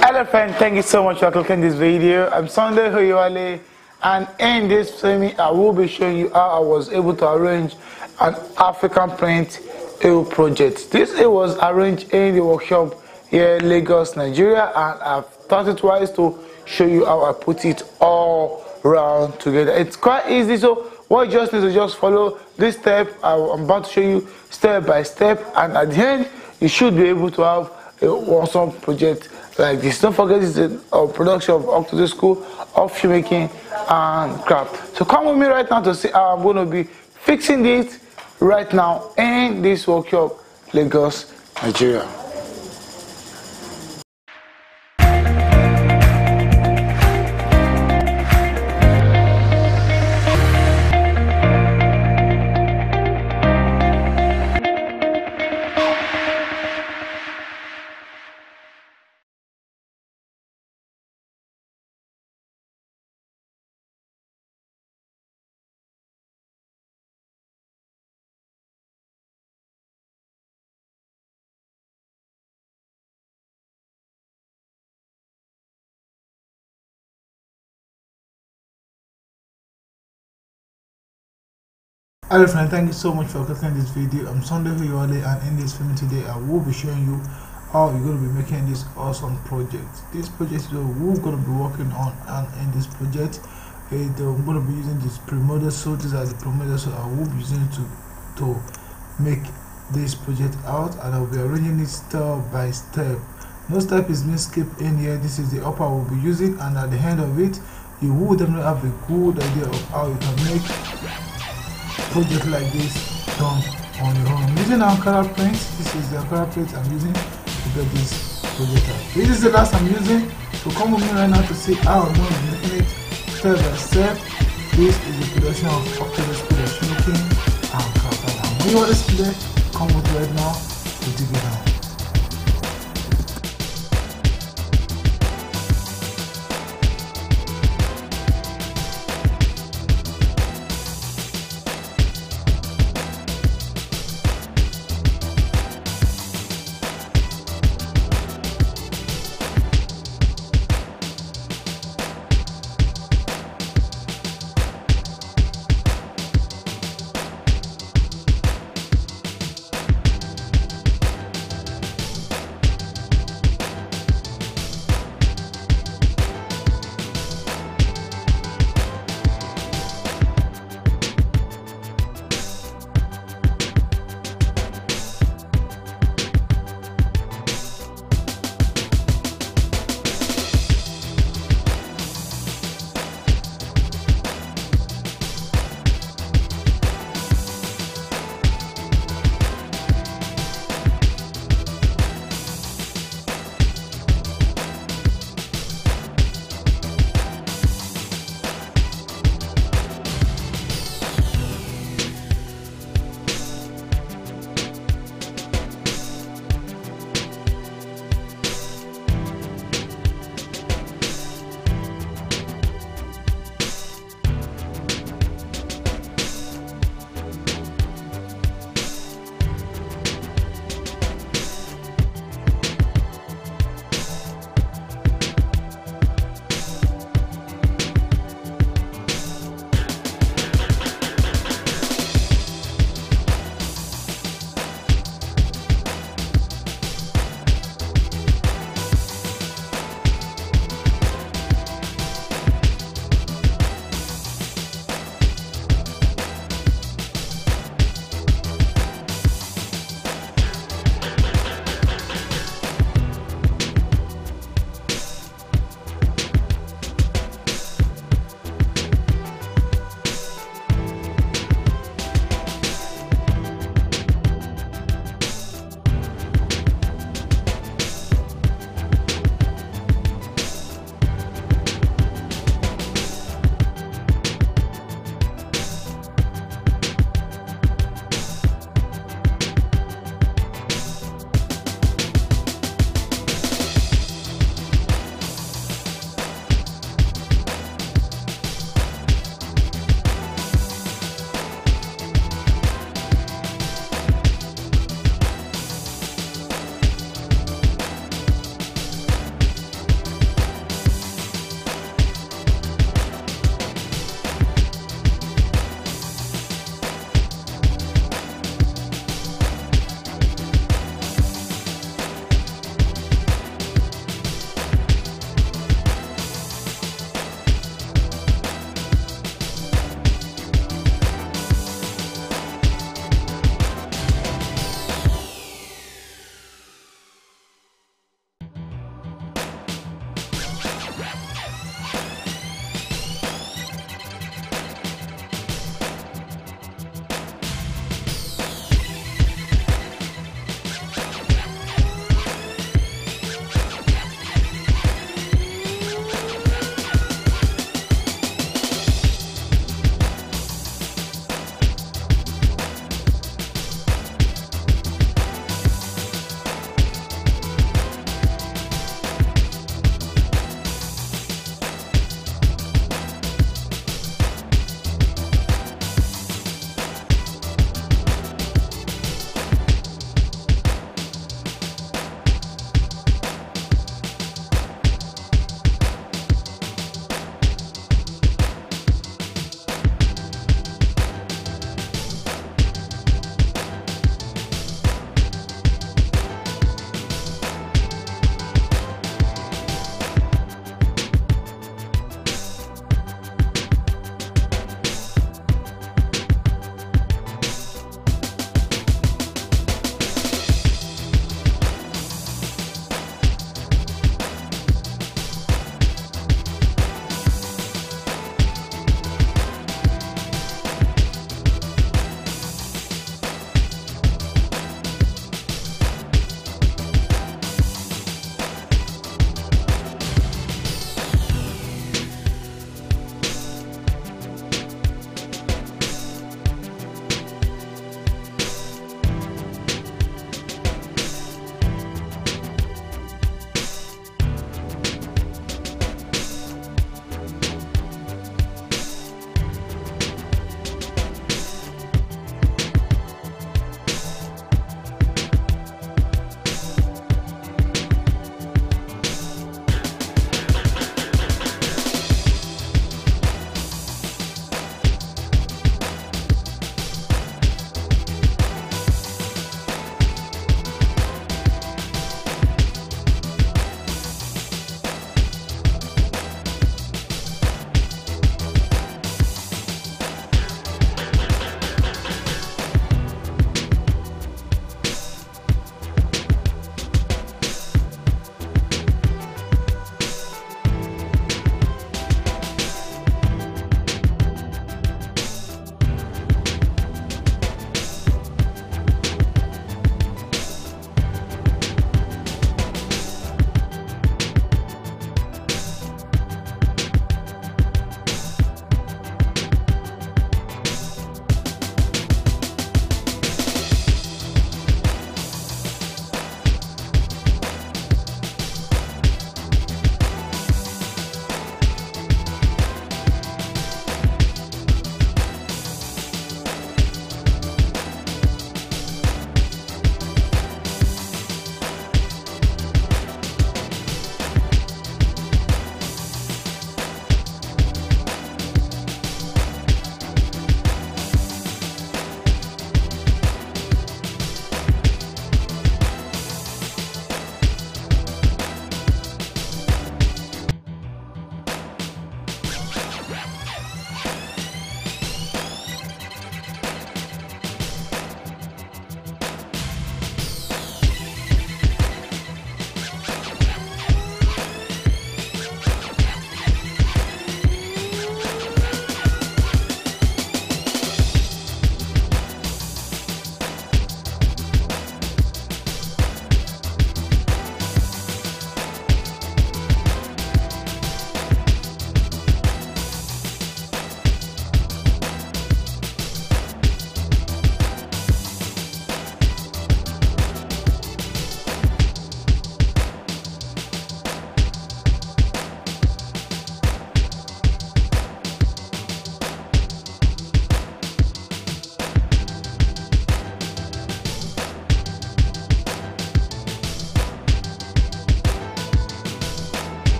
Hello friend, thank you so much for clicking this video. I'm Sunday Oyewale, and in this filming I will be showing you how I was able to arrange an African print heel project. This heel was arranged in the workshop here in Lagos, Nigeria, and I've taught it twice to show you how I put it all round together. It's quite easy, so what you just need to just follow this step I'm about to show you step by step, and at the end you should be able to have an awesome project like this. Don't forget, this is a production of Octoxii School of Shoemaking and Craft. So come with me right now to see how I'm going to be fixing this right now in this workshop, Lagos, Nigeria. Hello friend, thank you so much for clicking this video. I'm Sunday Oyewale, and in this film today I will be showing you how you're going to be making this awesome project. This project is what we're going to be working on, and in this project I'm going to be using this premodal tool. These are the premodal tools I will be using to make this project out, and I'll be arranging it step by step. No step is being skipped in here. This is the upper I will be using, and at the end of it you will definitely have a good idea of how you can make project like this done on your own. I'm using Ankara prints. This is the Ankara print I'm using to get this project out. This is the last I'm using, so come with me right now to see how I'm going to be making it step by step. This is the production of Octoxii School of Shoemaking and Craft. And when you want this today, come with me right now to dig it out.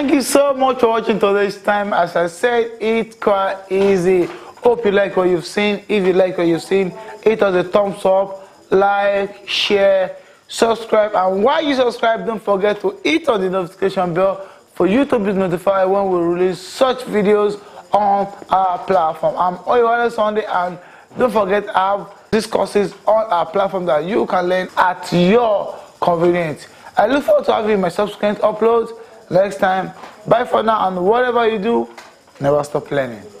Thank you so much for watching today's time. As I said, it's quite easy. Hope you like what you've seen. If you like what you've seen, hit us a thumbs up, like, share, subscribe. And while you subscribe, don't forget to hit on the notification bell for you to be notified when we release such videos on our platform. I'm Oyewale Sunday, and don't forget I have these courses on our platform that you can learn at your convenience. I look forward to having my subsequent uploads next time. Bye for now, and whatever you do, never stop learning.